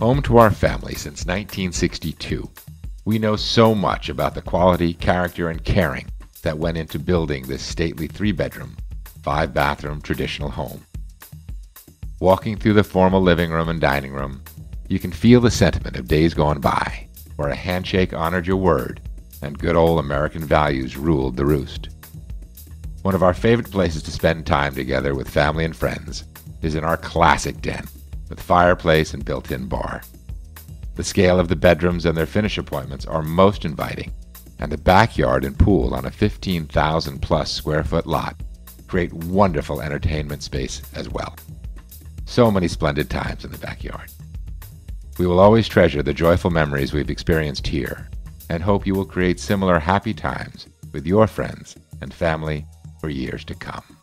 Home to our family since 1962, we know so much about the quality, character, and caring that went into building this stately 3-bedroom, 5-bathroom traditional home. Walking through the formal living room and dining room, you can feel the sentiment of days gone by, where a handshake honored your word and good old American values ruled the roost. One of our favorite places to spend time together with family and friends is in our classic den, with fireplace and built-in bar. The scale of the bedrooms and their finish appointments are most inviting, and the backyard and pool on a 15,000-plus square-foot lot create wonderful entertainment space as well. So many splendid times in the backyard. We will always treasure the joyful memories we've experienced here, and hope you will create similar happy times with your friends and family for years to come.